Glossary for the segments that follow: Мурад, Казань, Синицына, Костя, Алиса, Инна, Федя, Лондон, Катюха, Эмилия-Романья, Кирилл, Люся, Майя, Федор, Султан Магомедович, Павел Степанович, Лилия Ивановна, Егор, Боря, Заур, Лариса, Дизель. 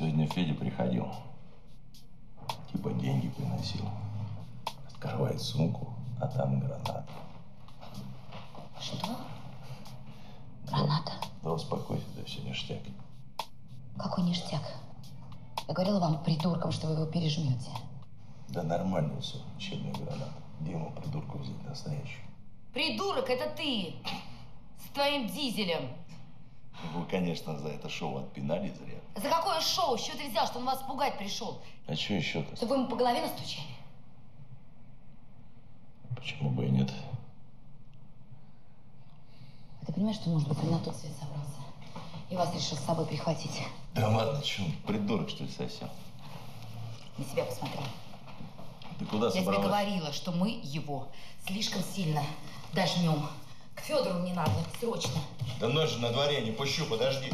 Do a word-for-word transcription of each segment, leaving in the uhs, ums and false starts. Сегодня Федя приходил, типа деньги приносил. Открывает сумку, а там граната. Что? Граната? Да, да успокойся, да все ништяк. Какой ништяк? Я говорила вам, придуркам, что вы его пережмете. Да нормально все, учебная граната. Где ему придурку взять настоящую? Придурок, это ты! С твоим дизелем! Вы, конечно, за это шоу отпинали зря. За какое шоу? С чего ты взял, что он вас пугать пришел? А что еще-то? Чтобы вы ему по голове настучали? Почему бы и нет? А ты понимаешь, что, может быть, он на тот свет собрался? И вас решил с собой прихватить. Да ладно, что он, придурок, что ли, совсем? На себя посмотри. Ты куда Я собралась? Я тебе говорила, что мы его слишком сильно дожмем. К Федору мне надо, срочно. Да ночь же на дворе, не пущу, подожди.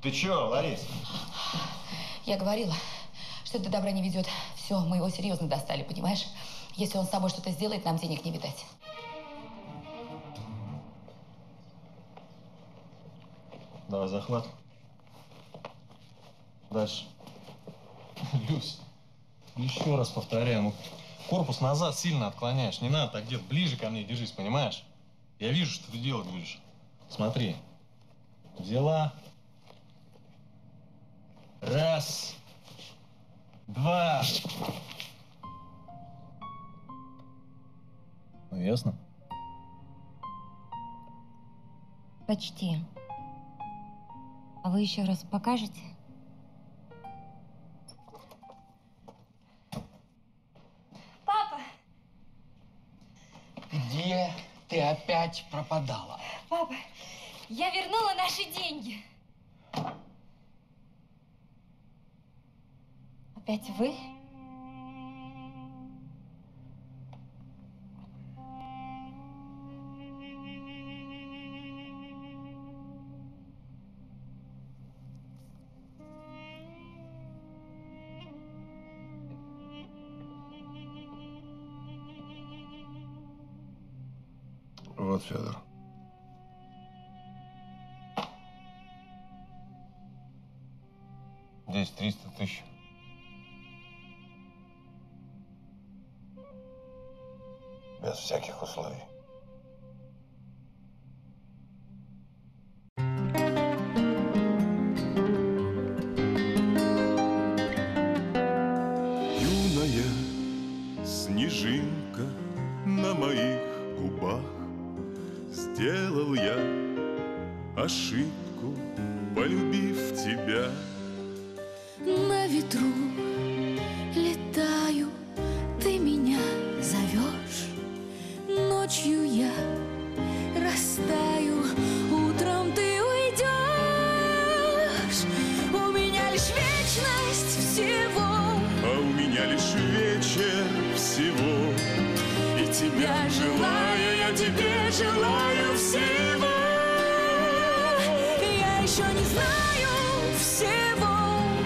Ты чё, Ларис? Я говорила, что это добра не ведет. Все, мы его серьезно достали, понимаешь? Если он с собой что-то сделает, нам денег не видать. Давай захват. Дальше. Люсь, еще раз повторяю, ну корпус назад сильно отклоняешь. Не надо так делать. Ближе ко мне держись, понимаешь? Я вижу, что ты делать будешь. Смотри. Взяла. Раз. Два. Ну, ясно? Почти. А вы еще раз покажете? Папа! Где ты опять пропадала? Папа, я вернула наши деньги. Опять вы? Вот, Федор. Здесь триста тысяч. Без всяких условий. Юная снежинка на моих губах. Сделал я ошибку, полюбив тебя. На ветру летаю, ты меня зовешь. Ночью я растаю, утром ты уйдешь. У меня лишь вечность всего, а у меня лишь вечер всего. И тебя желаю я, тебе желаю всего. Я еще не знаю всего,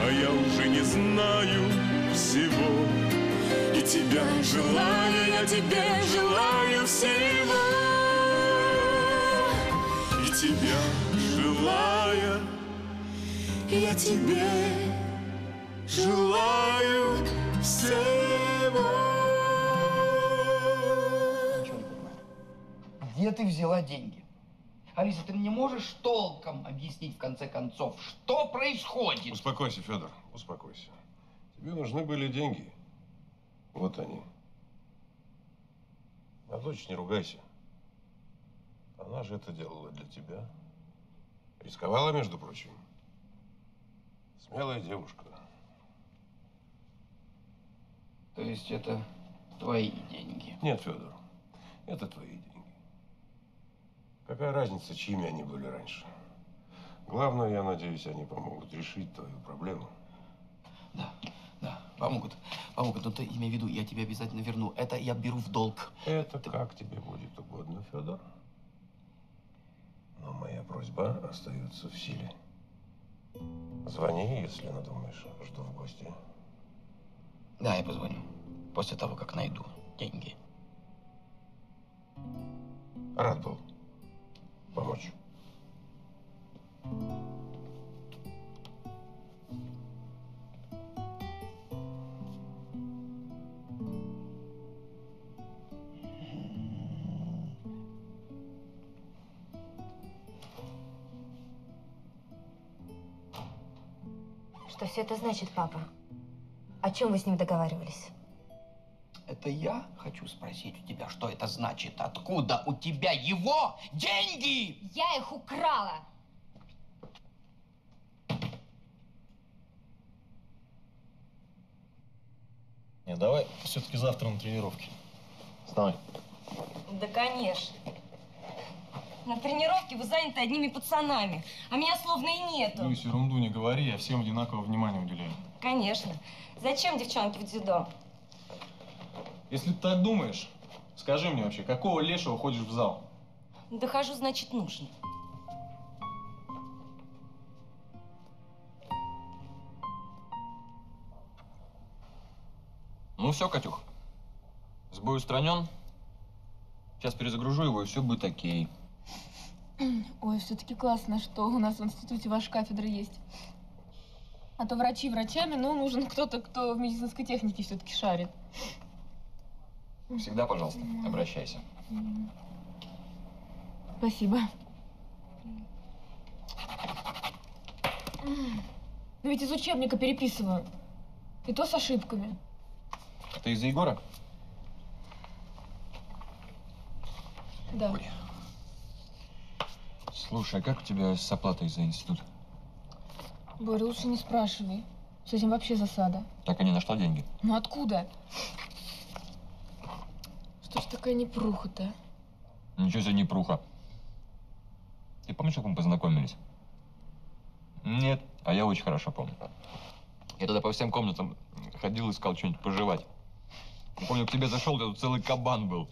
а я уже не знаю всего. И тебя желаю я, тебе желаю всего. И тебя желаю я, тебе желаю всего. Где ты взяла деньги? Алиса, ты мне можешь толком объяснить, в конце концов, что происходит? Успокойся, Федор, успокойся. Тебе нужны были деньги. Вот они. На дочь не ругайся. Она же это делала для тебя. Рисковала, между прочим. Смелая девушка. То есть это твои деньги? Нет, Федор, это твои деньги. Какая разница, чьими они были раньше? Главное, я надеюсь, они помогут решить твою проблему. Да, да, помогут. Помогут, но ты имей в виду, я тебе обязательно верну. Это я беру в долг. Это ты... как тебе будет угодно, Федор. Но моя просьба остается в силе. Звони, если надумаешь, жду в гости. Да, я позвоню. После того, как найду деньги. Рад был помочь. Что все это значит, папа? О чем вы с ним договаривались? Это я хочу спросить у тебя, что это значит? Откуда у тебя его деньги? Я их украла! Не, давай все-таки завтра на тренировке. Вставай. Да, конечно. На тренировке вы заняты одними пацанами, а меня словно и нету. Люсь, ерунду не говори, я всем одинаково внимание уделяю. Конечно. Зачем девчонки в дзюдо? Если ты так думаешь, скажи мне вообще, какого лешего ходишь в зал? Дохожу, значит, нужно. Ну все, Катюх, сбой устранен. Сейчас перезагружу его, и все будет окей. Ой, все-таки классно, что у нас в институте ваша кафедра есть. А то врачи врачами, но нужен кто-то, кто в медицинской технике все-таки шарит. Всегда, пожалуйста, обращайся. Спасибо. Но ведь из учебника переписываю. И то с ошибками. Это из-за Егора? Да. Ой. Слушай, а как у тебя с оплатой за институт? Боря, лучше не спрашивай. С этим вообще засада. Так они на что деньги? Ну откуда? Что ж такая непруха-то? Ничего себе непруха. Ты помнишь, как мы познакомились? Нет, а я очень хорошо помню. Я тогда по всем комнатам ходил, искал что-нибудь пожевать. Помню, к тебе зашел, тут целый кабан был.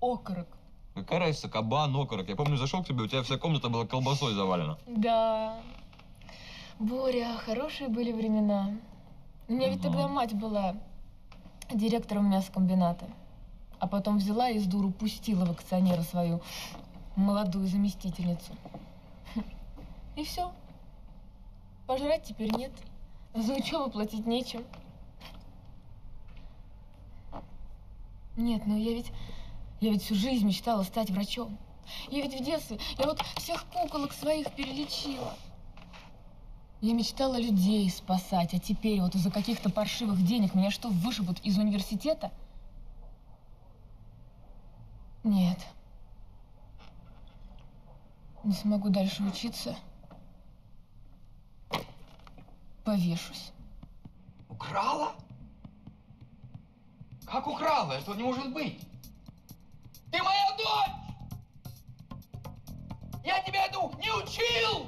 Окорок. Какая разница, кабан, окорок. Я помню, зашел к тебе, у тебя вся комната была колбасой завалена. Да. Боря, хорошие были времена. У меня ведь тогда мать была директором мясокомбината. А потом взяла и с дуру пустила в акционера свою молодую заместительницу. И все. Пожрать теперь нет. За учебу платить нечем. Нет, ну я ведь, я ведь всю жизнь мечтала стать врачом. Я ведь в детстве, я вот всех куколок своих перелечила. Я мечтала людей спасать, а теперь вот из-за каких-то паршивых денег меня что, вышибут из университета? Нет. Не смогу дальше учиться. Повешусь. Украла? Как украла? Этого не может быть. Ты моя дочь! Я тебя этому не учил!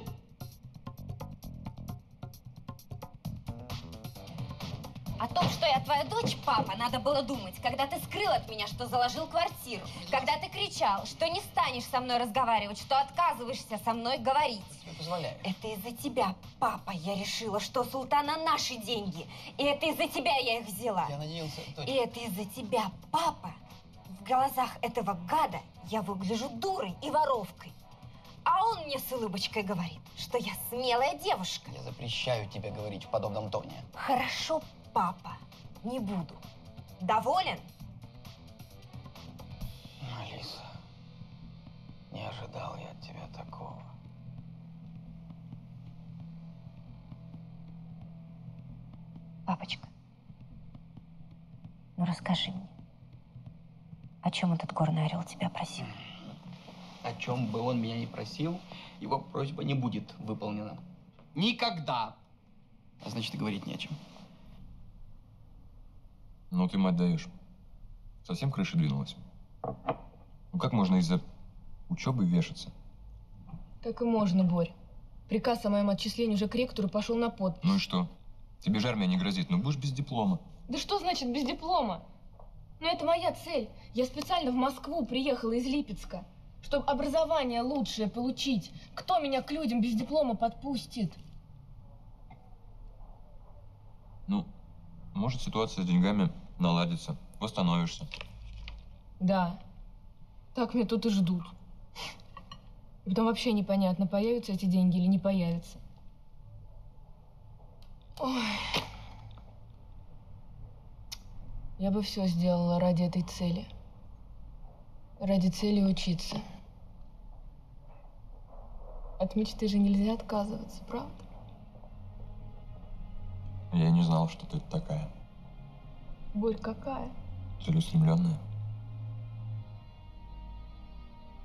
О том, что я твоя дочь, папа, надо было думать, когда ты скрыл от меня, что заложил квартиру, когда ты кричал, что не станешь со мной разговаривать, что отказываешься со мной говорить. Я позволяю. Это из-за тебя, папа, я решила, что Султана наши деньги. И это из-за тебя я их взяла. Я надеялся, дочь. И это из-за тебя, папа, в глазах этого гада я выгляжу дурой и воровкой. А он мне с улыбочкой говорит, что я смелая девушка. Я запрещаю тебе говорить в подобном тоне. Хорошо, папа. Папа, не буду. Доволен? Алиса, не ожидал я от тебя такого. Папочка, ну расскажи мне, о чем этот горный орел тебя просил? О чем бы он меня ни просил, его просьба не будет выполнена. Никогда. А значит, и говорить не о чем. Ну, ты, мать, даешь. Совсем крыша двинулась. Ну, как можно из-за учебы вешаться? Так и можно, Борь. Приказ о моем отчислении уже к ректору пошел на подпись. Ну и что? Тебе же армия не грозит, но будешь без диплома. Да что значит без диплома? Ну, это моя цель. Я специально в Москву приехала из Липецка, чтобы образование лучшее получить. Кто меня к людям без диплома подпустит? Ну... Может, ситуация с деньгами наладится. Восстановишься. Да. Так меня тут и ждут. И потом вообще непонятно, появятся эти деньги или не появятся. Ой. Я бы все сделала ради этой цели. Ради цели учиться. От мечты же нельзя отказываться, правда? Я не знал, что ты такая. Борь, какая? Целеустремленная.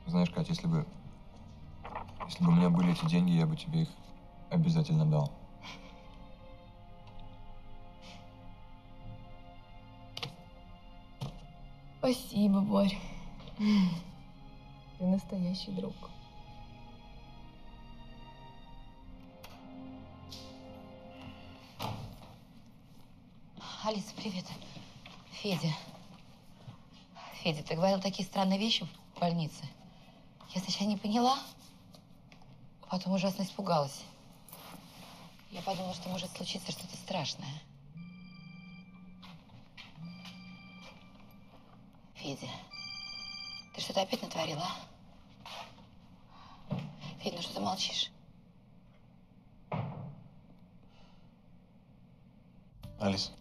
Знаешь, Кать, если бы, если бы у меня были эти деньги, я бы тебе их обязательно дал. Спасибо, Борь. Ты настоящий друг. Алиса, привет. Федя. Федя, ты говорил такие странные вещи в больнице. Я сначала не поняла, а потом ужасно испугалась. Я подумала, что может случиться что-то страшное. Федя, ты что-то опять натворила, а? Федя, ну что ты молчишь? Алис,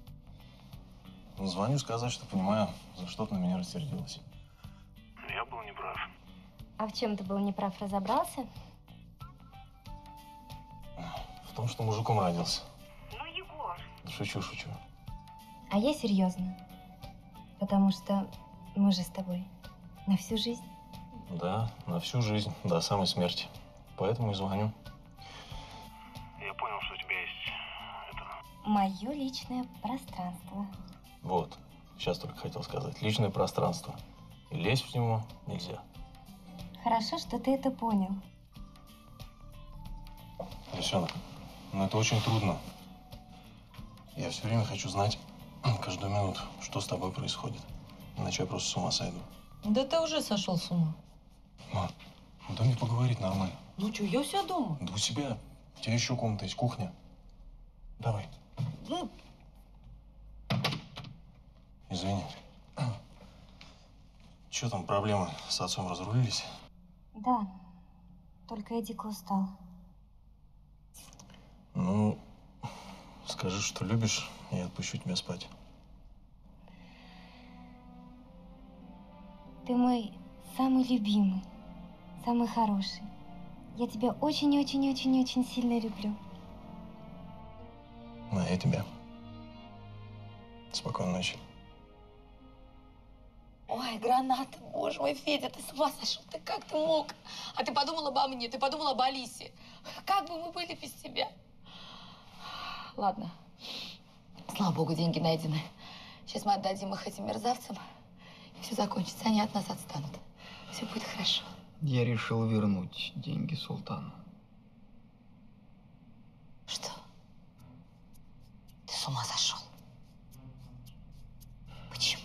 ну, звоню сказать, что понимаю, за что ты на меня рассердилась. Я был неправ. А в чем ты был неправ, разобрался? В том, что мужиком родился. Ну, Егор. Шучу, шучу. А я серьезно, потому что мы же с тобой на всю жизнь. Да, на всю жизнь, до самой смерти. Поэтому и звоню. Я понял, что у тебя есть это... Мое личное пространство. Вот, сейчас только хотел сказать. Личное пространство. И лезть в него нельзя. Хорошо, что ты это понял. Люсенок, но это очень трудно. Я все время хочу знать, каждую минуту, что с тобой происходит. Иначе я просто с ума сойду. Да ты уже сошел с ума. Мам, ну дай мне поговорить нормально. Ну что, я у себя дома? Да у себя. У тебя еще комната есть, кухня. Давай. Ну... Извини. Че там, проблемы с отцом разрулились? Да. Только я дико устал. Ну, скажи, что любишь, и я отпущу тебя спать. Ты мой самый любимый, самый хороший. Я тебя очень-очень-очень-очень сильно люблю. Ну, а я тебя. Спокойной ночи. Ой, граната, боже мой, Федя, ты с ума сошел, ты как ты мог? А ты подумал обо мне, ты подумал об Алисе. Как бы мы были без тебя? Ладно, слава богу, деньги найдены. Сейчас мы отдадим их этим мерзавцам. Все закончится, они от нас отстанут. Все будет хорошо. Я решил вернуть деньги султану. Что? Ты с ума сошел? Почему?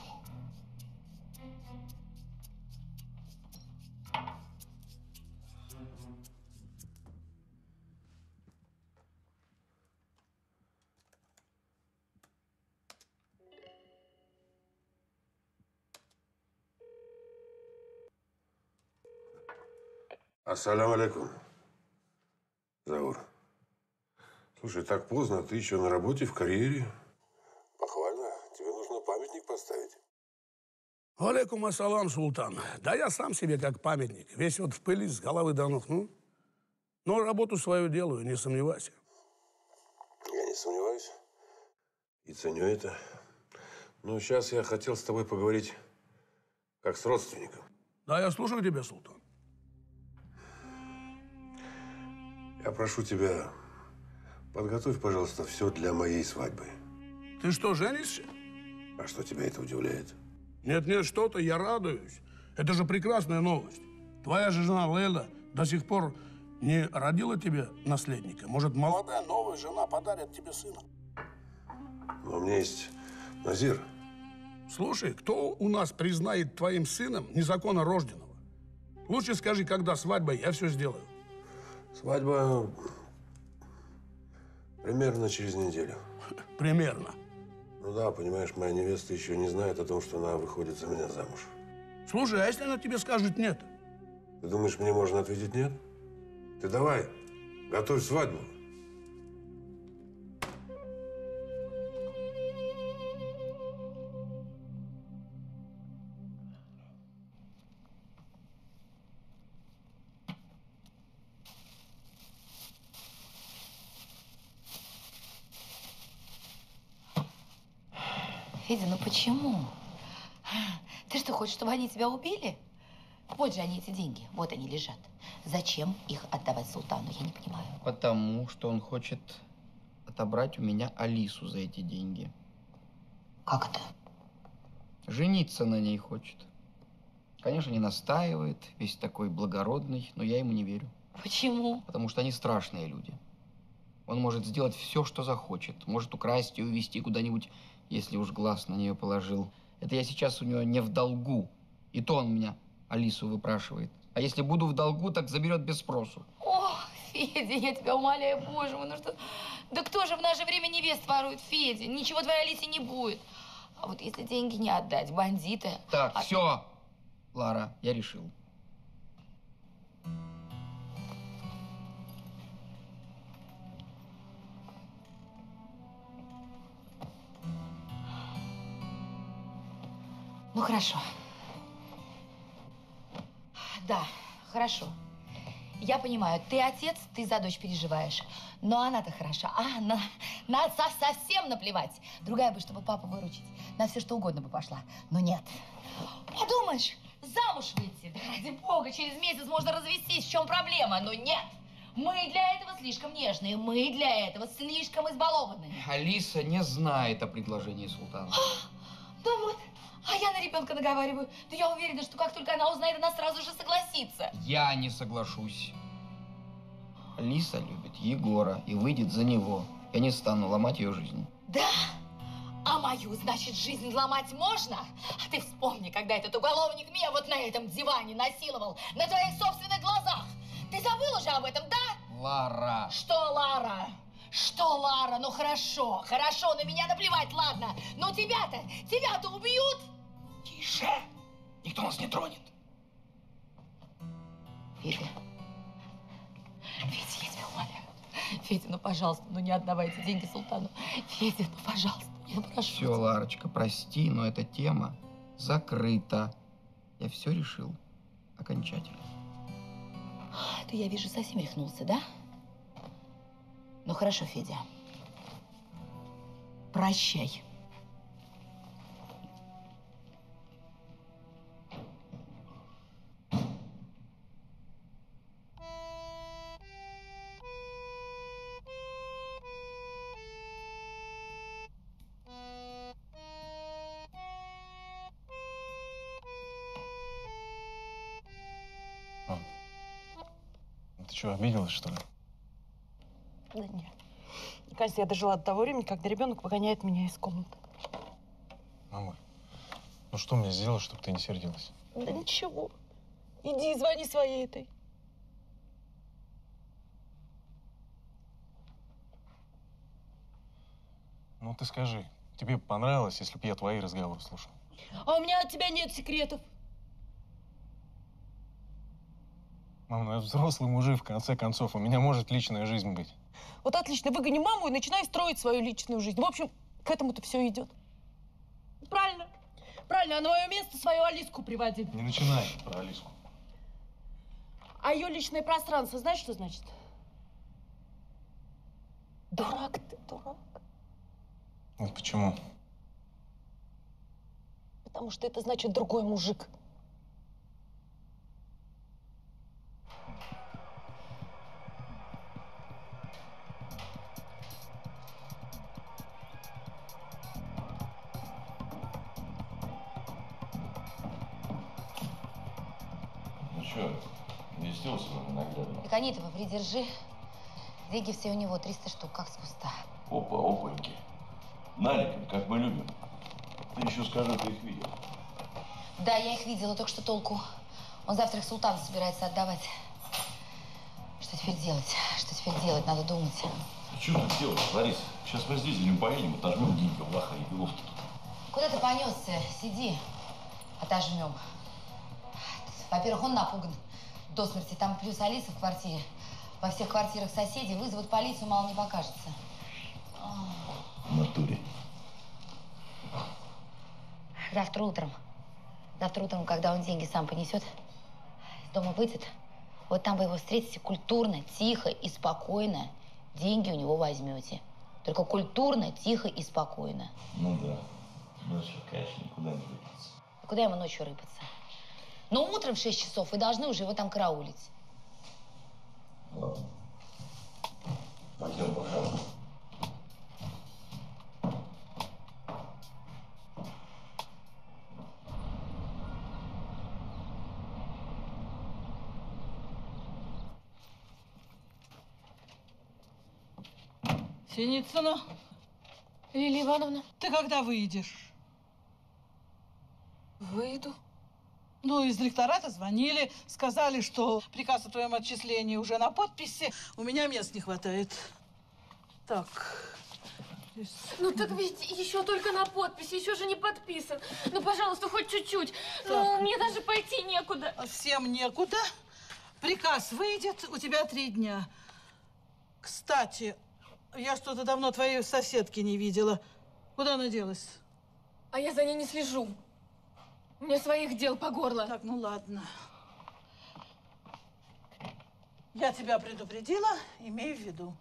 Ассаламу алейкум, Заур. Слушай, так поздно, а ты еще на работе, в карьере. Похвально. Тебе нужно памятник поставить. Алейкум ассалам, султан. Да я сам себе как памятник. Весь вот в пыли, с головы до ног. Ну, но работу свою делаю, не сомневайся. Я не сомневаюсь. И ценю это. Ну, сейчас я хотел с тобой поговорить как с родственником. Да, я слушаю тебя, султан. Я прошу тебя, подготовь, пожалуйста, все для моей свадьбы. Ты что, женишься? А что тебя это удивляет? Нет-нет, что-то, я радуюсь. Это же прекрасная новость. Твоя же жена Лейла до сих пор не родила тебе наследника. Может, молодая новая жена подарит тебе сына? Но у меня есть Назир. Слушай, кто у нас признает твоим сыном незаконно рожденного? Лучше скажи, когда свадьба, я все сделаю. Свадьба примерно через неделю. Примерно? Ну да, понимаешь, моя невеста еще не знает о том, что она выходит за меня замуж. Слушай, а если она тебе скажет нет? Ты думаешь, мне можно ответить нет? Ты давай, готовь свадьбу. Федя, ну почему? Ты что, хочешь, чтобы они тебя убили? Вот же они, эти деньги, вот они лежат. Зачем их отдавать султану, я не понимаю. Потому что он хочет отобрать у меня Алису за эти деньги. Как это? Жениться на ней хочет. Конечно, не настаивает, весь такой благородный, но я ему не верю. Почему? Потому что они страшные люди. Он может сделать все, что захочет. Может украсть и увезти куда-нибудь, если уж глаз на нее положил. Это я сейчас у него не в долгу. И то он меня Алису выпрашивает. А если буду в долгу, так заберет без спросу. О, Федя, я тебя умоляю, боже мой, ну что... Да кто же в наше время невест ворует, Федя? Ничего твоей Алисе не будет. А вот если деньги не отдать, бандиты... Так, а... все, Лара, я решил. Ну, хорошо. Да, хорошо. Я понимаю, ты отец, ты за дочь переживаешь. Но она-то хороша. А, на, на отца совсем наплевать. Другая бы, чтобы папу выручить. На все, что угодно бы пошла. Но нет. Подумаешь, замуж выйти. Да ради бога, через месяц можно развестись. В чем проблема? Но нет. Мы для этого слишком нежные. Мы для этого слишком избалованные. Алиса не знает о предложении султана. Ну вот. А я на ребенка наговариваю. Да я уверена, что как только она узнает, она сразу же согласится. Я не соглашусь. Алиса любит Егора и выйдет за него. Я не стану ломать ее жизнь. Да? А мою, значит, жизнь ломать можно? А ты вспомни, когда этот уголовник меня вот на этом диване насиловал, на твоих собственных глазах. Ты забыл уже об этом, да? Лара. Что, Лара? Что, Лара? Ну хорошо, хорошо, на меня наплевать, ладно. Но тебя-то, тебя-то убьют. Тише! Никто нас не тронет. Федя. Федя, я тебя умоляю. Федя, ну пожалуйста, ну не отдавай эти деньги султану. Федя, ну пожалуйста, я прошу. Все, Ларочка, прости, но эта тема закрыта. Я все решил окончательно. Ты, я вижу, совсем рехнулся, да? Ну хорошо, Федя. Прощай. Что, обиделась, что ли? Да нет. Кажется, я дожила до того времени, когда ребенок выгоняет меня из комнаты. Мама, ну что мне сделать, чтобы ты не сердилась? Да ничего. Иди и звони своей этой. Ну ты скажи, тебе бы понравилось, если бы я твои разговоры слушал? А у меня от тебя нет секретов. Мам, ну я взрослый мужик, в конце концов, у меня может личная жизнь быть. Вот отлично, выгони маму и начинай строить свою личную жизнь. В общем, к этому-то все идет. Правильно, правильно, а на мое место свою Алиску приводи. Не начинай про Алиску. А ее личное пространство, знаешь, что значит? Дурак ты, дурак. Вот почему? Потому что это значит другой мужик. Так они-то попридержи. Деньги все у него, триста штук, как с куста. Опа, опаньки. Наликом, как мы любим. Ты еще скажи, ты их видел? Да, я их видела, только что толку. Он завтра их султану собирается отдавать. Что теперь делать? Что теперь делать? Надо думать. Ты что тут делаешь, Лариса? Сейчас мы с Дизелем поедем, отожмем деньги у лоха и белов тут. Куда ты понесся? Сиди, отожмем. Во-первых, он напуган. До смерти. Там плюс Алиса в квартире. Во всех квартирах соседей вызовут полицию, мало не покажется. В натуре. Завтра утром. Завтра утром, когда он деньги сам понесет, из дома выйдет, вот там вы его встретите культурно, тихо и спокойно. Деньги у него возьмете. Только культурно, тихо и спокойно. Ну да. Ночью, конечно, никуда не рыпаться. Куда ему ночью рыпаться? Но утром в шесть часов вы должны уже его там караулить. Ладно. Пойдем покараулим. Синицына. Лилия Ивановна. Ты когда выйдешь? Выйду. Ну, из ректората звонили, сказали, что приказ о твоем отчислении уже на подписи. У меня мест не хватает. Так. Ну, так ведь еще только на подписи, еще же не подписан. Ну, пожалуйста, хоть чуть-чуть. Ну, мне даже пойти некуда. Всем некуда. Приказ выйдет, у тебя три дня. Кстати, я что-то давно твоей соседки не видела. Куда она делась? А я за ней не слежу. Мне своих дел по горло. Так, ну ладно. Я тебя предупредила, имей в виду.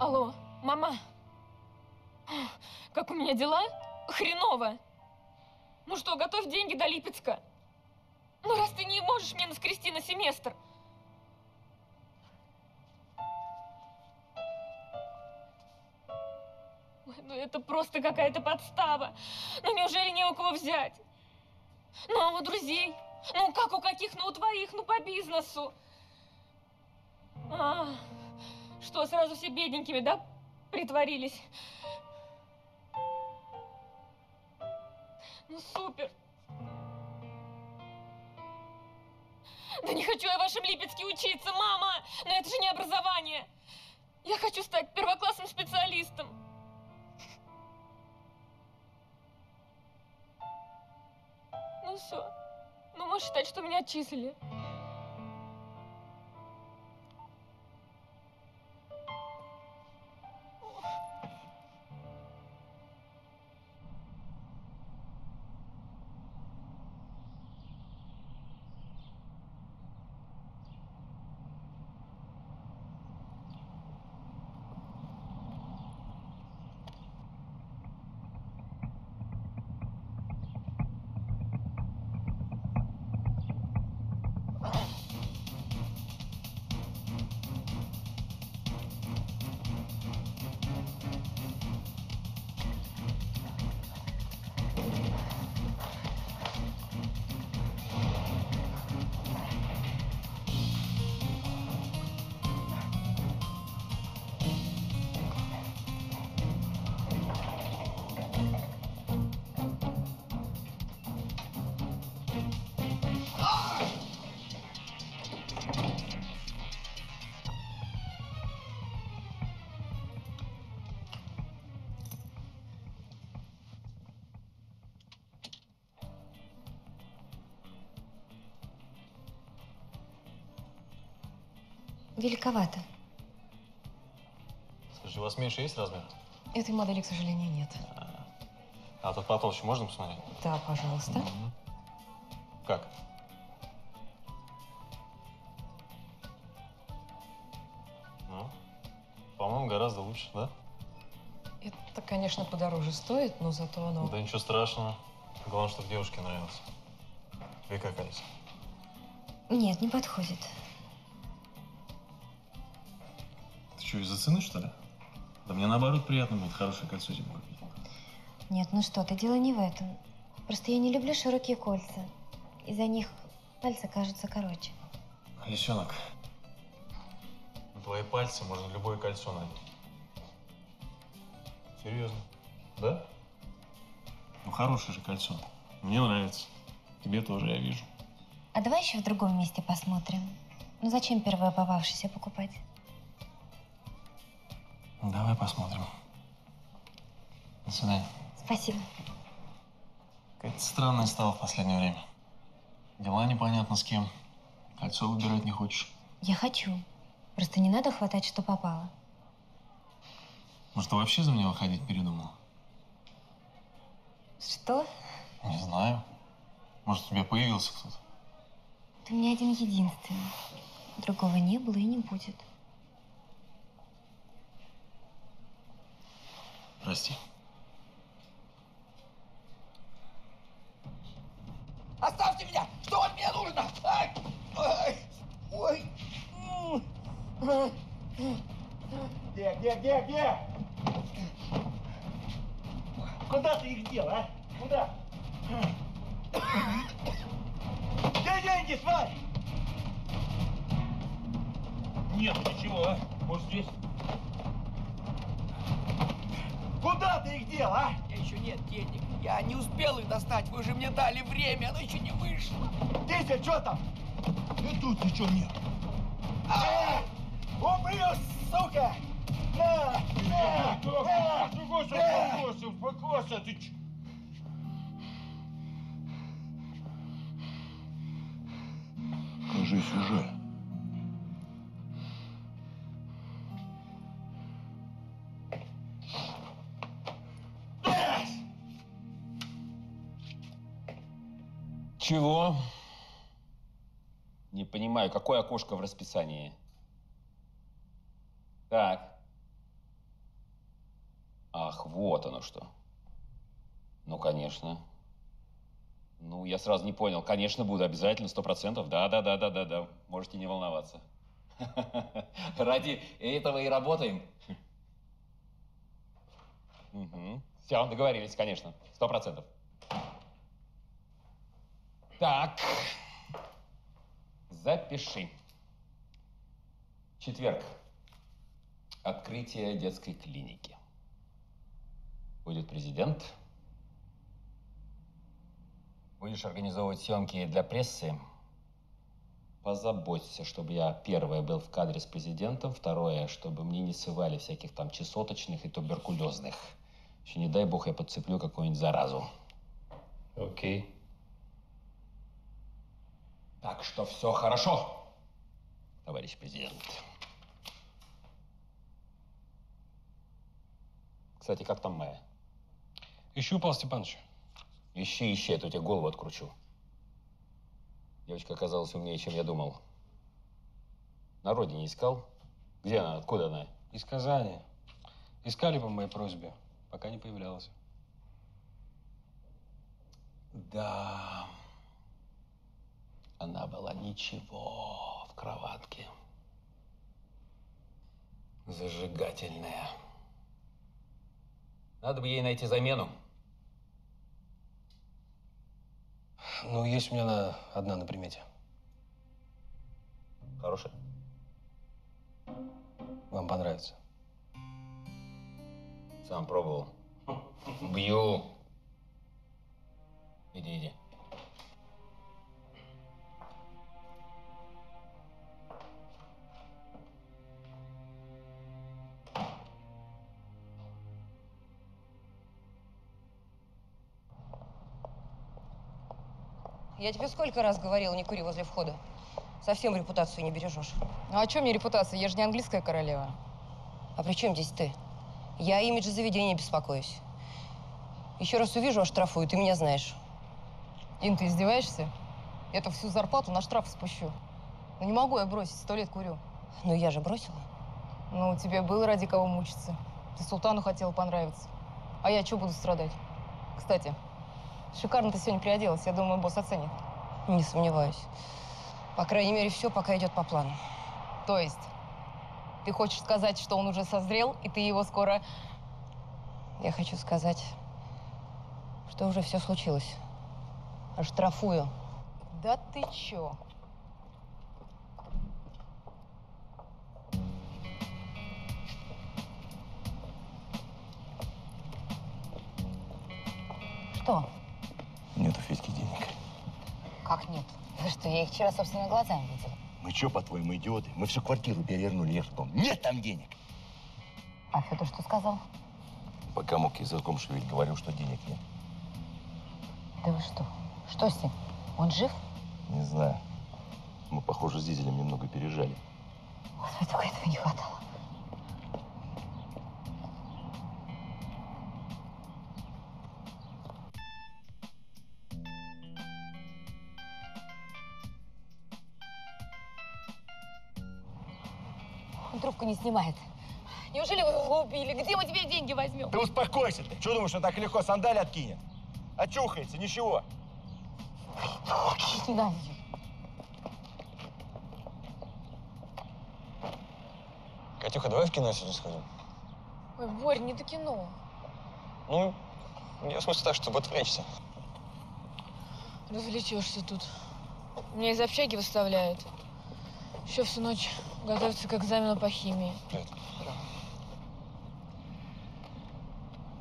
Алло, мама. Как у меня дела? Хреново. Ну что, готовь деньги до Липецка. Ну, раз ты не можешь мне наскрести на семестр. Ой, ну это просто какая-то подстава. Ну, неужели не у кого взять? Ну, а у друзей? Ну, как у каких? Ну, у твоих, ну, по бизнесу. А, что, сразу все бедненькими, да, притворились? Ну, супер. Да не хочу я в вашем Липецке учиться, мама! Но это же не образование! Я хочу стать первоклассным специалистом! Ну все. Ну можешь считать, что меня отчислили. Великовато. Скажи, у вас меньше есть размер? Этой модели, к сожалению, нет. А, а тут потолще можно посмотреть? Да, пожалуйста. У-у-у. Как? Ну, по-моему, гораздо лучше, да? Это, конечно, подороже стоит, но зато оно… Да ничего страшного. Главное, чтобы девушке нравилось. Вы как, Алиса? Нет, не подходит. Из-за цены, что ли? Да мне наоборот приятно будет хорошее кольцо зимой. Нет, ну что ты, дело не в этом. Просто я не люблю широкие кольца. Из-за них пальцы кажутся короче. Лисенок, на твои пальцы можно любое кольцо надеть. Серьезно? Да? Ну хорошее же кольцо. Мне нравится. Тебе тоже, я вижу. А давай еще в другом месте посмотрим. Ну зачем первое попавшееся покупать? Давай посмотрим. До свидания. Спасибо. Какая-то странная стала в последнее время. Дела непонятно с кем. Кольцо выбирать не хочешь. Я хочу. Просто не надо хватать, что попало. Может, ты вообще за меня выходить передумала? Что? Не знаю. Может, у тебя появился кто-то? Ты у меня один единственный. Другого не было и не будет. Прости. Оставьте меня! Что от меня нужно? Ай! Ай! Ой! Где, где, где, где? Куда ты их дел, а? Куда? Где деньги, тварь? Нет, ничего, а? Может, здесь? Куда ты их дел, а? У меня еще нет денег. Я не успел их достать. Вы же мне дали время, оно еще не вышло. Дизель, что там? И тут ничего нет. А -а -а! Убью, сука! На! На! На! Успокойся, успокойся, успокойся, ты че? Кажись уже. Чего? Не понимаю, какое окошко в расписании? Так. Ах, вот оно что. Ну, конечно. Ну, я сразу не понял. Конечно, буду. Обязательно, сто процентов. Да, да, да, да, да, да. Можете не волноваться. Ради этого и работаем. Все, договорились, конечно. Сто процентов. Так, запиши. Четверг. Открытие детской клиники. Будет президент. Будешь организовывать съемки для прессы. Позаботься, чтобы я, первое, был в кадре с президентом, второе, чтобы мне не сывали всяких там чесоточных и туберкулезных. Еще не дай бог я подцеплю какую-нибудь заразу. Окей. Так что все хорошо, товарищ президент. Кстати, как там Майя? Ищу, Павел Степанович. Ищи, ищи, а то тебе голову откручу. Девочка оказалась умнее, чем я думал. На родине искал? Где она? Откуда она? Из Казани. Искали по моей просьбе, пока не появлялась. Да. Она была ничего в кроватке. Зажигательная. Надо бы ей найти замену. Ну, есть у меня одна на примете. Хорошая? Вам понравится. Сам пробовал. Бью. Иди, иди. Я тебе сколько раз говорила, не кури возле входа. Совсем репутацию не бережешь. Ну, а чем мне репутация? Я же не английская королева. А при чем здесь ты? Я имидж заведения беспокоюсь. Еще раз увижу, оштрафую, ты меня знаешь. Ин, ты издеваешься? Я-то всю зарплату на штраф спущу. Ну, не могу я бросить, сто лет курю. Ну, я же бросила. Ну, тебе было ради кого мучиться. Ты султану хотела понравиться. А я что буду страдать? Кстати. Шикарно ты сегодня приоделась. Я думаю, босс оценит. Не сомневаюсь. По крайней мере, все пока идет по плану. То есть, ты хочешь сказать, что он уже созрел, и ты его скоро… Я хочу сказать, что уже все случилось. Оштрафую. Да ты че? Что? Нет у Федьки денег. Как нет? Вы что, я их вчера, собственно, глазами видел. Мы что, по-твоему, идиоты? Мы всю квартиру перевернули вверху. Нет там денег! А Федор что сказал? Пока мог языком шевелить, говорил, что денег нет. Да вы что? Что с ним? Он жив? Не знаю. Мы, похоже, с Дизелем немного пережали. Господи, только этого не хватало. Он трубку не снимает. Неужели вы его убили? Где мы тебе деньги возьмем? Да успокойся ты. Чего думаешь, он так легко сандали откинет? Очухается, ничего. Ненавижу. Катюха, давай в кино сегодня сходим? Ой, Борь, не до кино. Ну, я в смысле так, чтобы отвлечься. Развлечешься тут. Меня из общаги выставляют. Еще всю ночь готовятся к экзамену по химии. Привет.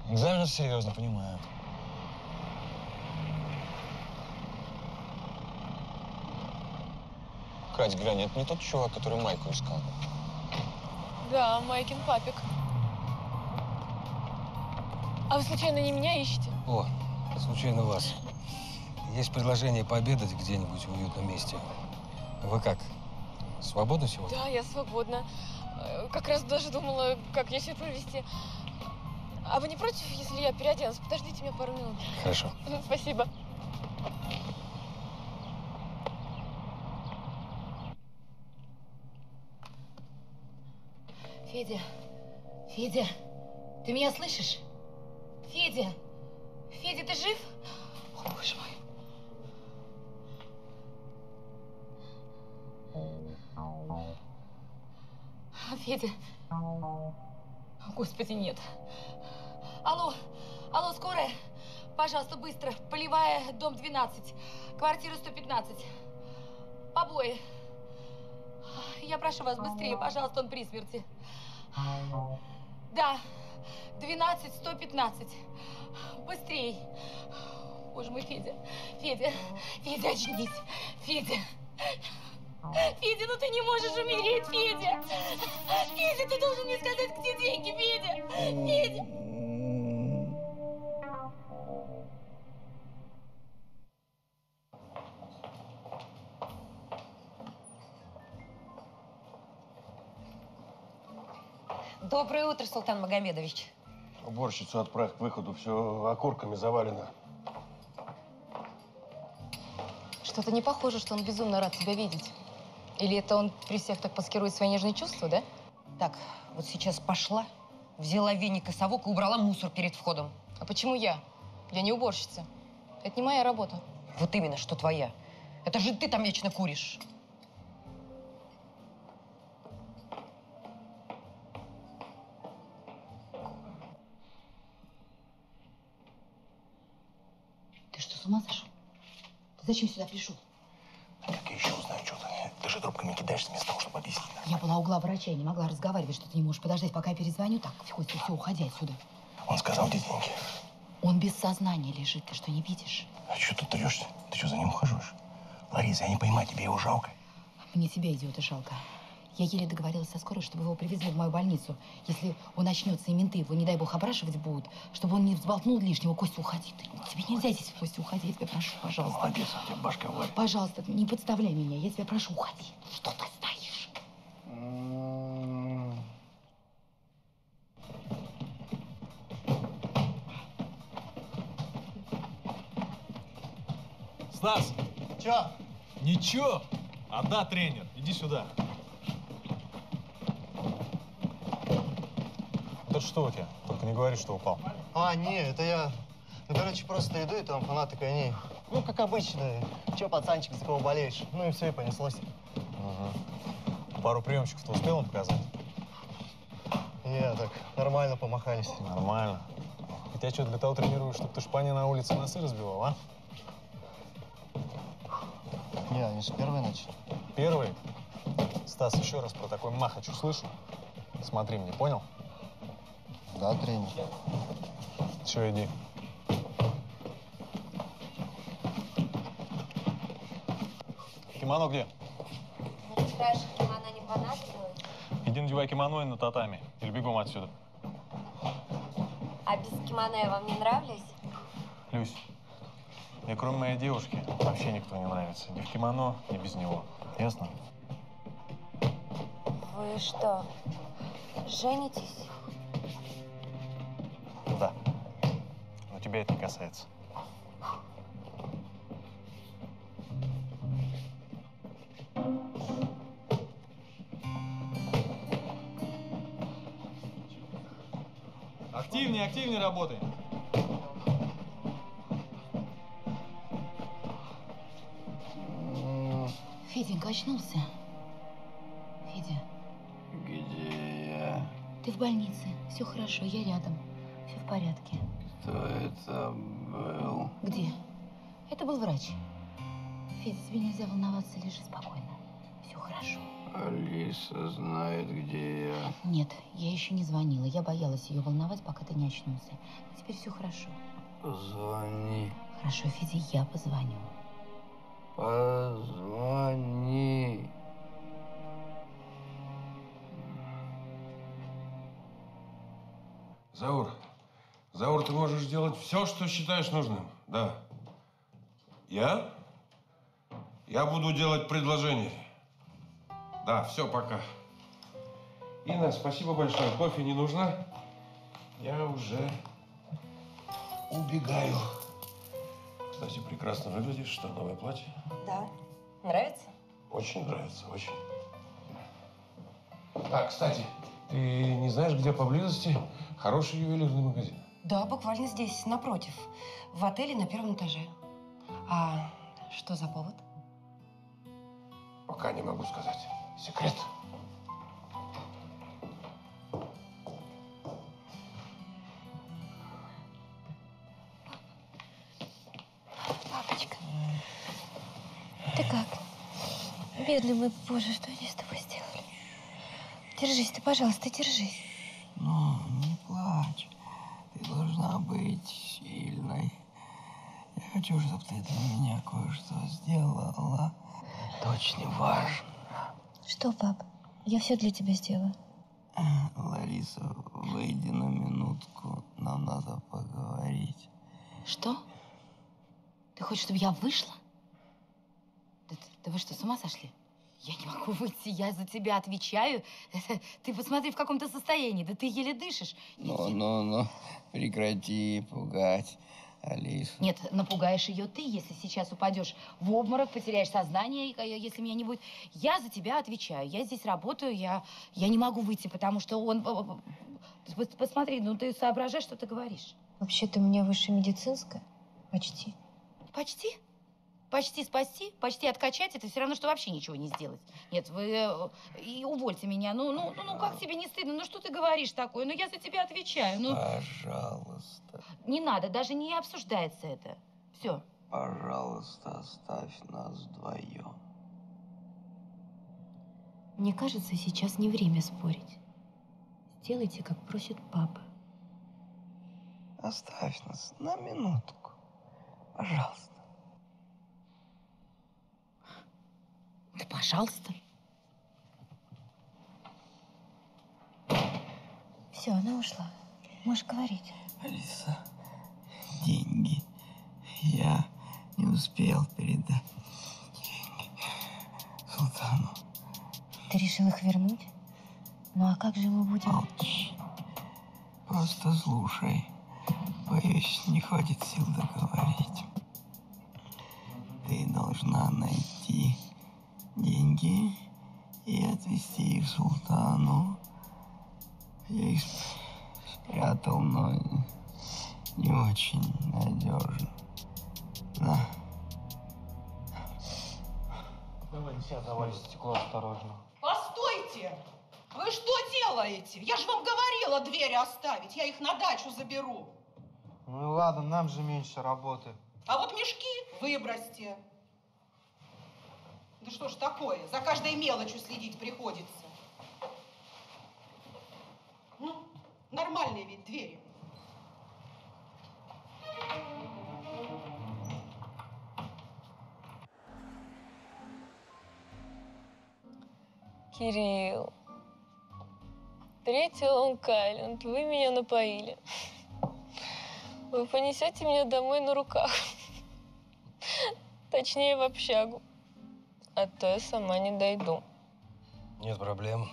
Да. Экзамен серьезно, понимаю. Кать, глянь, это не тот чувак, который майку искал. Да, майкин папик. А вы случайно не меня ищете? О, случайно вас. Есть предложение пообедать где-нибудь в уютном месте. Вы как? Свободна сегодня? Да, я свободна. Как раз даже думала, как я себя повести. А вы не против, если я переоденусь? Подождите меня пару минут. Хорошо. Спасибо. Федя, Федя, ты меня слышишь? Федя, Федя, ты жив? О, боже мой. Федя. Господи, нет. Алло, алло, скорая. Пожалуйста, быстро. Полевая, дом двенадцать. Квартира сто пятнадцать. Побои. Я прошу вас, быстрее, пожалуйста, он при смерти. Да, двенадцать сто пятнадцать. Быстрей. Боже мой, Федя. Федя, Федя, очнись. Федя. Федя, ну ты не можешь умереть, Федя! Федя, ты должен мне сказать, где деньги, Федя! Федя! Доброе утро, Султан Магомедович. Уборщицу отправь к выходу, все окурками завалено. Что-то не похоже, что он безумно рад тебя видеть. Или это он при всех так маскирует свои нежные чувства, да? Так, вот сейчас пошла, взяла веник и совок и убрала мусор перед входом. А почему я? Я не уборщица. Это не моя работа. Вот именно, что твоя. Это же ты там вечно куришь. Ты что, с ума сошел? Ты зачем сюда пришел? Как я еще узнаю что-то? Ты же трубками кидаешься вместо того, чтобы объяснить. Я была у главврача, я не могла разговаривать, что ты не можешь подождать, пока я перезвоню. Так, Костя, все, уходи отсюда. Он сказал, где деньги. Он без сознания лежит, ты что, не видишь? А что тут трешься? Ты что, за ним ухаживаешь? Лариса, я не понимаю, тебе его жалко. Мне тебя, идиота, жалко. Я еле договорилась со скорой, чтобы его привезли в мою больницу. Если он очнется, и менты его, не дай бог, опрашивать будут, чтобы он не взболтнул лишнего. Костя, уходи. Ты, тебе нельзя здесь, Костя, уходи. Я тебя прошу, пожалуйста. Молодец, у тебя башка варит. Пожалуйста, не подставляй меня. Я тебя прошу, уходи. Что ты стоишь? Стас! Чё? Ничего. А да, тренер. Иди сюда. Что у тебя? Только не говори, что упал. А, не, это я. Ну, короче, просто иду, и там фанаты коней. Ну, как обычно. Че, пацанчик, за кого болеешь? Ну и все, и понеслось. Угу. Пару приемчиков-то успел им показать? Не, так нормально помахались. Нормально. И тебя что, для того тренируешь, чтобы ты шпани на улице носы разбивал, а? Не, они же первые начали. Первые? Стас, еще раз про такой махач услышу. Смотри мне, понял? Да, тренер. Все, иди. Кимоно где? Ну, ты скажешь, кимоно не понадобилось? Иди надевай кимоно и на татами. Или бегом отсюда. А без кимоно я вам не нравлюсь? Люсь, мне кроме моей девушки вообще никто не нравится. Ни в кимоно, ни без него. Ясно? Вы что, женитесь? Да. Но тебя это не касается. Активнее, активнее работай. Феденька очнулся. Федя. Где я? Ты в больнице. Все хорошо, я рядом. Все в порядке. Кто это был? Где? Это был врач. Федя, тебе нельзя волноваться, лежи спокойно. Все хорошо. Алиса знает, где я. Нет, я еще не звонила. Я боялась ее волновать, пока ты не очнулся. Но теперь все хорошо. Позвони. Хорошо, Федя, я позвоню. Позвони. Заур, Заур, ты можешь делать все, что считаешь нужным. Да. Я? Я буду делать предложение. Да, все, пока. Инна, спасибо большое. Кофе не нужно. Я уже убегаю. Кстати, прекрасно выглядишь. Что, новое платье? Да. Нравится? Очень нравится, очень. А, кстати, ты не знаешь, где поблизости хороший ювелирный магазин? Да, буквально здесь, напротив. В отеле на первом этаже. А что за повод? Пока не могу сказать. Секрет. Папочка, ты как? Бедный мой Боже, что они с тобой сделали? Держись ты, пожалуйста, держись. Ну, не плачь. Ты должна быть сильной. Я хочу, чтобы ты для меня кое-что сделала. Это очень важно. Что, пап? Я все для тебя сделаю. Лариса, выйди на минутку. Нам надо поговорить. Что? Ты хочешь, чтобы я вышла? Да, да вы что, с ума сошли? Я не могу выйти, я за тебя отвечаю. Ты посмотри, в каком-то состоянии. Да ты еле дышишь. Ну, ну, ну, прекрати пугать. Алиса. Нет, напугаешь ее ты, если сейчас упадешь в обморок, потеряешь сознание, если меня не будет. Я за тебя отвечаю. Я здесь работаю, я, я не могу выйти, потому что он... Посмотри, ну ты соображаешь, что ты говоришь. Вообще-то у меня высшее медицинское. Почти. Почти? Почти спасти, почти откачать, это все равно, что вообще ничего не сделать. Нет, вы и увольте меня. Ну, ну, ну, ну, как тебе не стыдно? Ну, что ты говоришь такое? Ну, я за тебя отвечаю. Ну... Пожалуйста. Не надо, даже не обсуждается это. Все. Пожалуйста, оставь нас вдвоем. Мне кажется, сейчас не время спорить. Сделайте, как просит папа. Оставь нас на минутку. Пожалуйста. Да, пожалуйста. Все, она ушла. Можешь говорить. Алиса, деньги. Я не успел передать деньги Султану. Ты решил их вернуть? Ну а как же мы будем? Молчи. Просто слушай. Боюсь, не хватит сил договорить. Ты должна найти... деньги и отвезти их Султану. Я их спрятал, но не очень надежно. На. Давай, нельзя завалить стекло осторожно. Постойте! Вы что делаете? Я же вам говорила двери оставить, я их на дачу заберу. Ну ладно, нам же меньше работы. А вот мешки выбросьте. Да что ж такое? За каждой мелочью следить приходится. Ну, нормальные ведь двери. Кирилл. Третий лонг-айленд. Вы меня напоили. Вы понесете меня домой на руках. Точнее, в общагу. А то я сама не дойду. Нет проблем.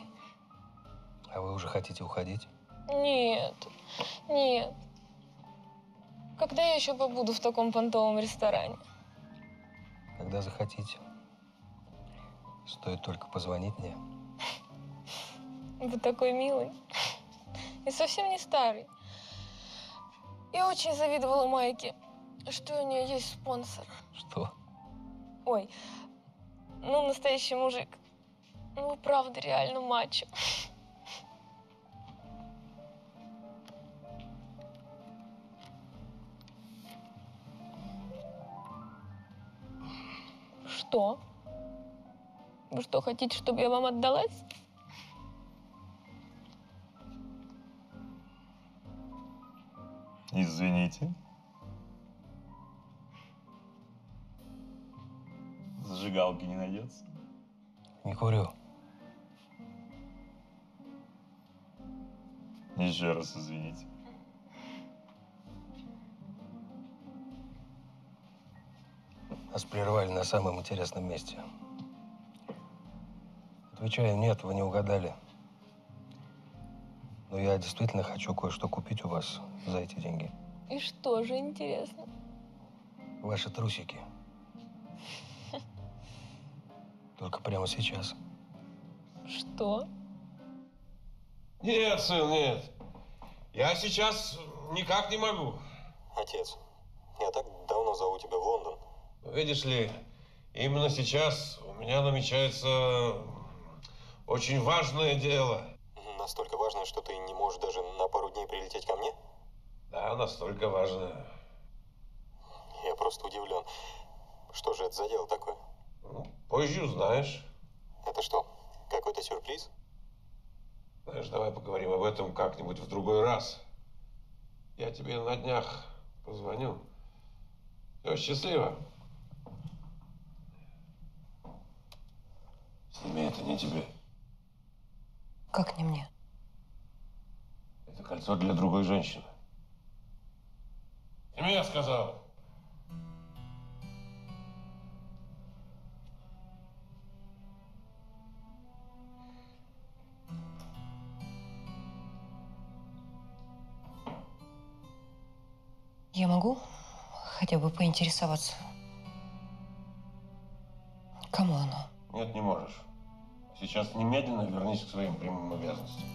А вы уже хотите уходить? Нет, нет. Когда я еще побуду в таком понтовом ресторане? Когда захотите. Стоит только позвонить мне. Вы такой милый. И совсем не старый. Я очень завидовала Майке, что у нее есть спонсор. Что? Ой, ну настоящий мужик. Ну правда, реально мачо. Что? Вы что, хотите, чтобы я вам отдалась? Извините. Зажигалки не найдется? Не курю. Еще раз извините. Нас прервали на самом интересном месте. Отвечаю, нет, вы не угадали. Но я действительно хочу кое-что купить у вас за эти деньги. И что же, интересно? Ваши трусики. Только прямо сейчас. Что? Нет, сын, нет. Я сейчас никак не могу. Отец, я так давно зову тебя в Лондон. Видишь ли, именно сейчас у меня намечается очень важное дело. Настолько важное, что ты не можешь даже на пару дней прилететь ко мне? Да, настолько важное. Я просто удивлен. Что же это за дело такое? Ну, позже узнаешь. Это что, какой-то сюрприз? Знаешь, давай поговорим об этом как-нибудь в другой раз. Я тебе на днях позвоню. Все, счастливо. Сними, это не тебе. Как не мне? Это кольцо для другой женщины. Сними, я сказал. Я могу хотя бы поинтересоваться, кому оно? Нет, не можешь. Сейчас немедленно вернись к своим прямым обязанностям.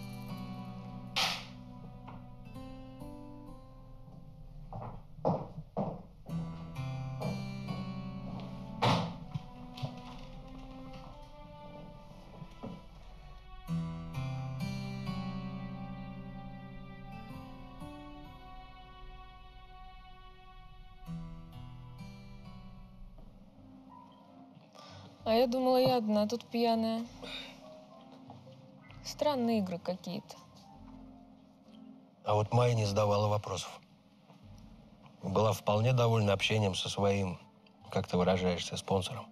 А я думала, я одна, а тут пьяная. Странные игры какие-то. А вот Майя не задавала вопросов. Была вполне довольна общением со своим, как ты выражаешься, спонсором.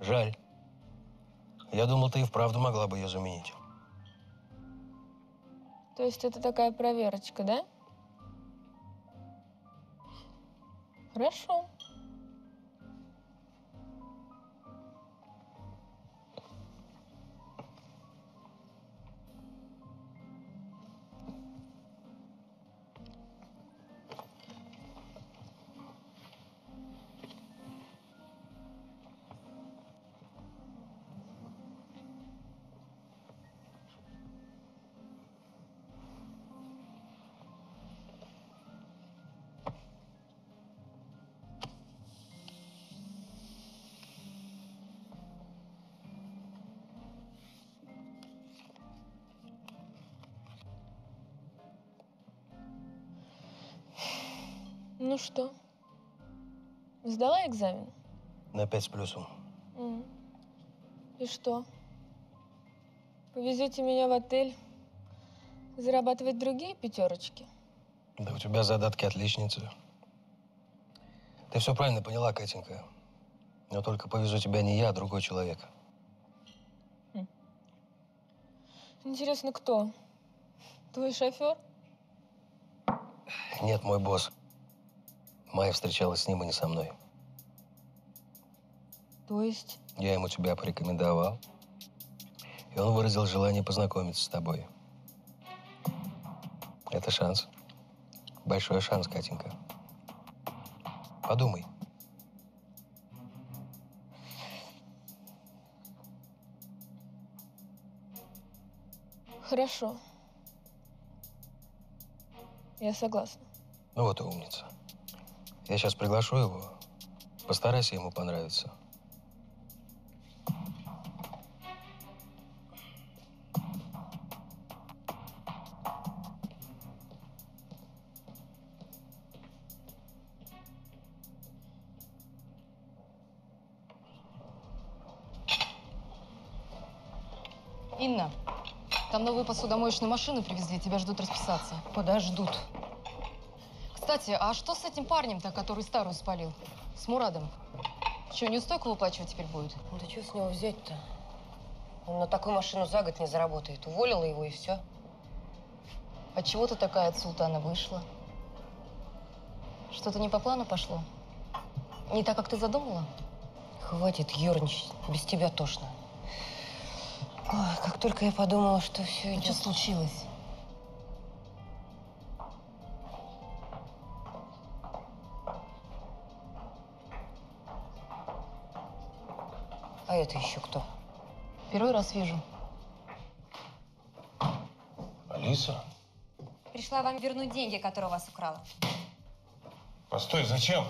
Жаль. Я думал, ты и вправду могла бы ее заменить. То есть это такая проверочка, да? Хорошо. Ну что, сдала экзамен? На пять с плюсом. Mm. И что? Повезете меня в отель зарабатывать другие пятерочки? Да у тебя задатки отличницы. Ты все правильно поняла, Катенька. Но только повезу тебя не я, а другой человек. Mm. Интересно, кто? Твой шофер? Нет, мой босс. Майя встречалась с ним, и не со мной. То есть? Я ему тебя порекомендовал. И он выразил желание познакомиться с тобой. Это шанс. Большой шанс, Катенька. Подумай. Хорошо. Я согласна. Ну вот и умница. Я сейчас приглашу его. Постарайся ему понравиться. Инна, там новые посудомоечные машины привезли, тебя ждут расписаться. Подождут. Кстати, а что с этим парнем-то, который старую спалил? С Мурадом? Че, неустойку выплачивать теперь будет? Да что с него взять-то? Он на такую машину за год не заработает. Уволила его и все. А чего ты такая от Султана вышла? Что-то не по плану пошло? Не так, как ты задумала? Хватит ерничать. Без тебя тошно. Ой, как только я подумала, что все идет. Что случилось? А это еще кто? Первый раз вижу. Алиса? Пришла вам вернуть деньги, которые вас украла. Постой, зачем?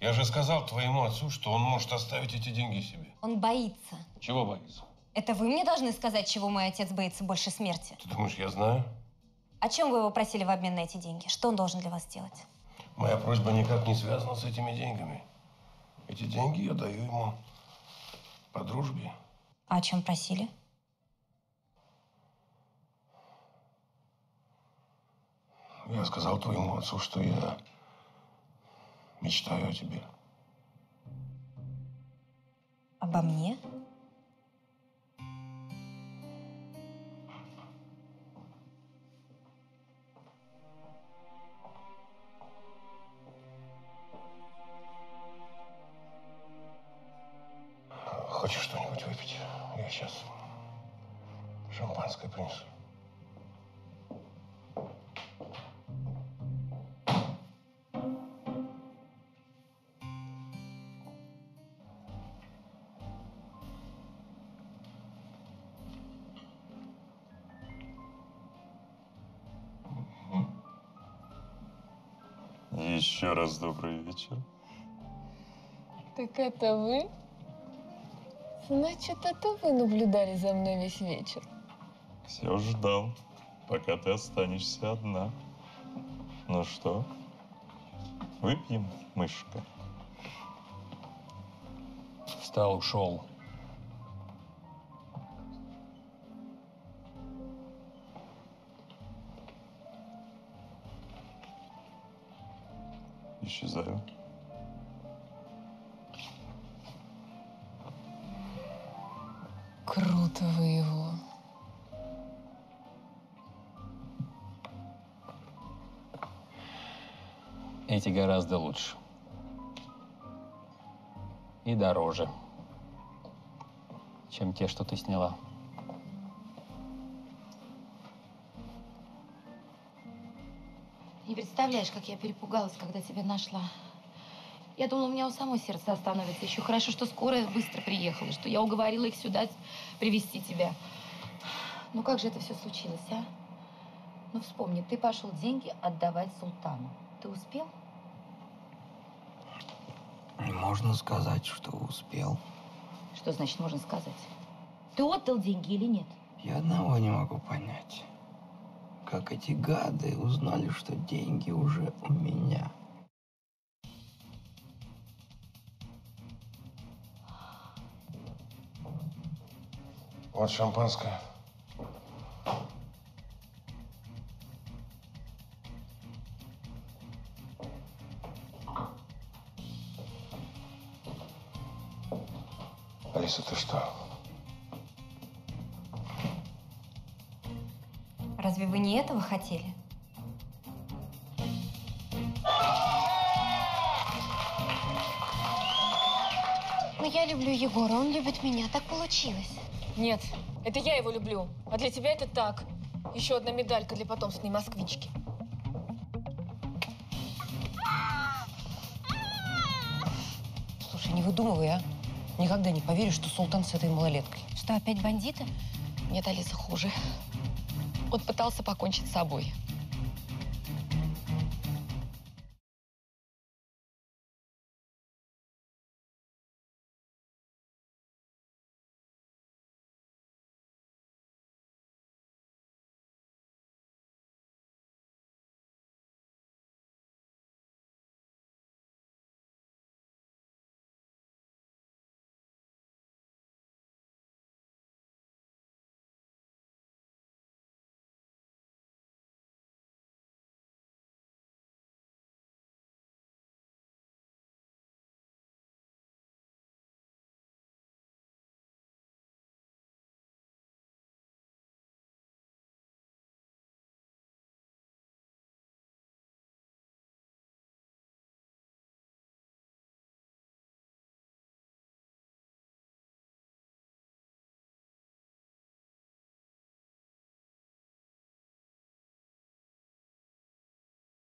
Я же сказал твоему отцу, что он может оставить эти деньги себе. Он боится. Чего боится? Это вы мне должны сказать, чего мой отец боится больше смерти? Ты думаешь, я знаю? О чем вы его просили в обмен на эти деньги? Что он должен для вас сделать? Моя просьба никак не связана с этими деньгами. Эти деньги я даю ему по дружбе. А о чем просили? Я сказал твоему отцу, что я мечтаю о тебе. Обо мне? Хочешь что-нибудь выпить? Я сейчас шампанское принесу. Еще раз добрый вечер. Так это вы? Значит, это вы наблюдали за мной весь вечер. Все ждал, пока ты останешься одна. Ну что, выпьем, мышка? Встал, ушел. Исчезаю. Круто вы его. Эти гораздо лучше. И дороже, чем те, что ты сняла. Не представляешь, как я перепугалась, когда тебя нашла. Я думала, у меня у самой сердце остановится. Еще хорошо, что скорая быстро приехала, что я уговорила их сюда привезти тебя. Ну как же это все случилось, а? Ну вспомни, ты пошел деньги отдавать Султану. Ты успел? Можно сказать, что успел. Что значит можно сказать? Ты отдал деньги или нет? Я одного не могу понять. Как эти гады узнали, что деньги уже у меня. Вот шампанское. Алиса, ты что? Разве вы не этого хотели? Но я люблю Егора, он любит меня, так получилось. Нет, это я его люблю, а для тебя это так. Еще одна медалька для потомственной москвички. Слушай, не выдумывай, а. Никогда не поверю, что Султан с этой малолеткой. Что, опять бандиты? Нет, Алиса, хуже. Он пытался покончить с собой.